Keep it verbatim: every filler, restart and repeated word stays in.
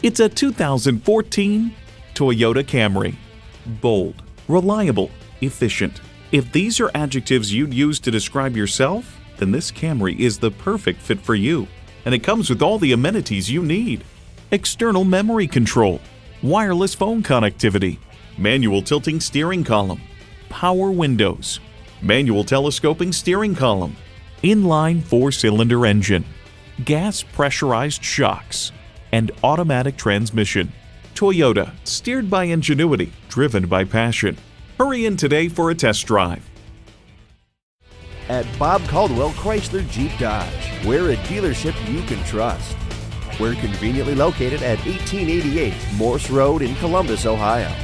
It's a two thousand fourteen Toyota Camry. Bold, reliable, efficient. If these are adjectives you'd use to describe yourself, then this Camry is the perfect fit for you. And it comes with all the amenities you need. External memory control, wireless phone connectivity, manual tilting steering column, power windows, manual telescoping steering column, inline four-cylinder engine, gas pressurized shocks, and automatic transmission. Toyota, steered by ingenuity, driven by passion. Hurry in today for a test drive. At Bob Caldwell Chrysler Jeep Dodge, we're a dealership you can trust. We're conveniently located at eighteen eighty-eight Morse Road in Columbus, Ohio.